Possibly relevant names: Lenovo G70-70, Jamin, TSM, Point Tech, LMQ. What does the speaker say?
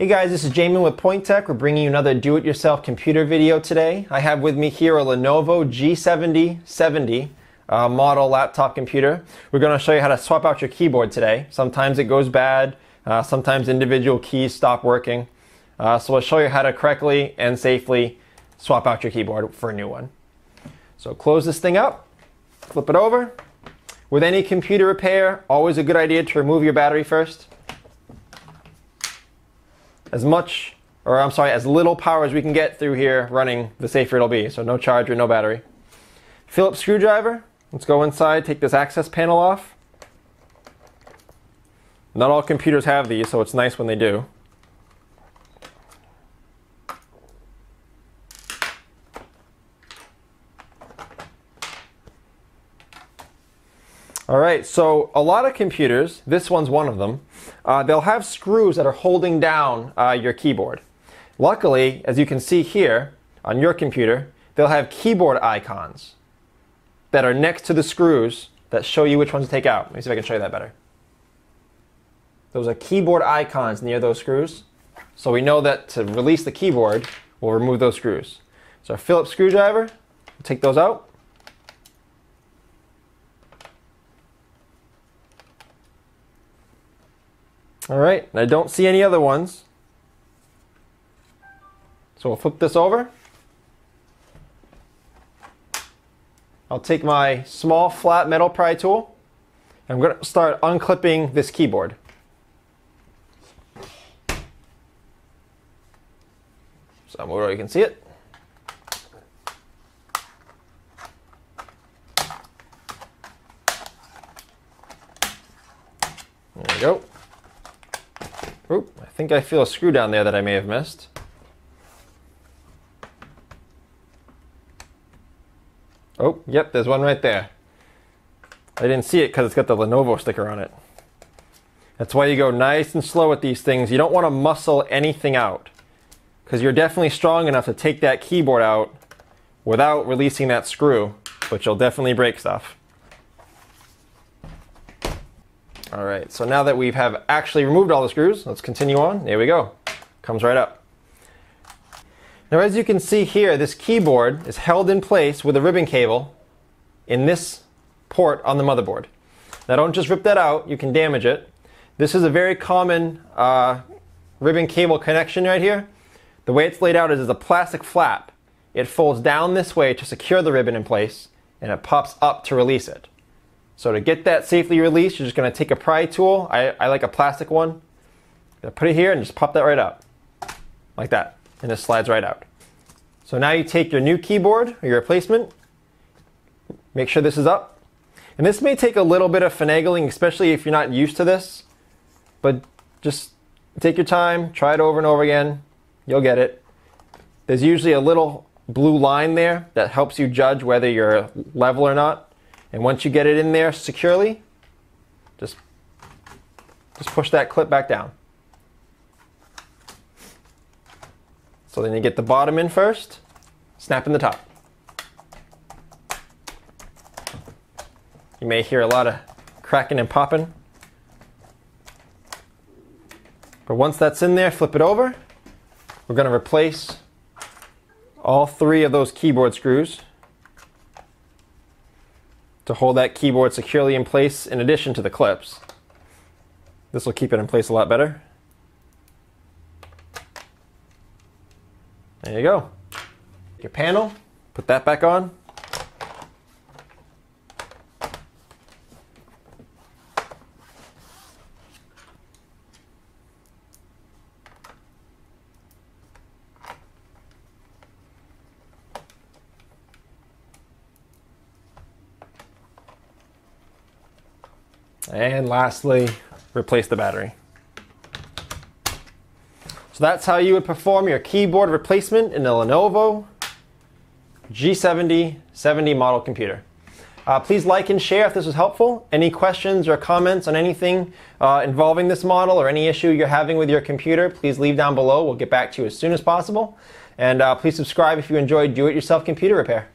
Hey guys, this is Jamin with Point Tech. We're bringing you another do-it-yourself computer video today. I have with me here a Lenovo G70-70 model laptop computer. We're going to show you how to swap out your keyboard today. Sometimes it goes bad, sometimes individual keys stop working. So we'll show you how to correctly and safely swap out your keyboard for a new one. So close this thing up, flip it over. With any computer repair, always a good idea to remove your battery first. As little power as we can get through here running, the safer it'll be. So no charger, no battery. Phillips screwdriver. Let's go inside, take this access panel off. Not all computers have these, so it's nice when they do. All right, so a lot of computers, this one's one of them, they'll have screws that are holding down your keyboard. Luckily, as you can see here on your computer, they'll have keyboard icons that are next to the screws that show you which ones to take out. Let me see if I can show you that better. Those are keyboard icons near those screws. So we know that to release the keyboard, we'll remove those screws. So our Phillips screwdriver, we'll take those out. All right, and I don't see any other ones. So we'll flip this over. I'll take my small flat metal pry tool, and I'm gonna start unclipping this keyboard. So you can see it. There we go. Oop, I think I feel a screw down there that I may have missed. Oh, yep, there's one right there. I didn't see it because it's got the Lenovo sticker on it. That's why you go nice and slow with these things. You don't want to muscle anything out because you're definitely strong enough to take that keyboard out without releasing that screw, but you'll definitely break stuff. All right, so now that we have actually removed all the screws, let's continue on. There we go. Comes right up. Now, as you can see here, this keyboard is held in place with a ribbon cable in this port on the motherboard. Now, don't just rip that out. You can damage it. This is a very common ribbon cable connection right here. The way it's laid out is it's a plastic flap. It folds down this way to secure the ribbon in place, and it pops up to release it. So to get that safely released, you're just going to take a pry tool. I like a plastic one. I'm going to put it here and just pop that right up. Like that. And it slides right out. So now you take your new keyboard or your replacement. Make sure this is up. And this may take a little bit of finagling, especially if you're not used to this. But just take your time. Try it over and over again. You'll get it. There's usually a little blue line there that helps you judge whether you're level or not. And once you get it in there securely, just push that clip back down. So then you get the bottom in first, snap in the top. You may hear a lot of cracking and popping. But once that's in there, flip it over. We're going to replace all three of those keyboard screws to hold that keyboard securely in place in addition to the clips. This will keep it in place a lot better. There you go. Your panel, put that back on. And lastly, replace the battery. So that's how you would perform your keyboard replacement in a Lenovo G70-70 model computer. Please like and share if this was helpful. Any questions or comments on anything involving this model or any issue you're having with your computer, please leave down below. We'll get back to you as soon as possible. And please subscribe if you enjoyed do-it-yourself computer repair.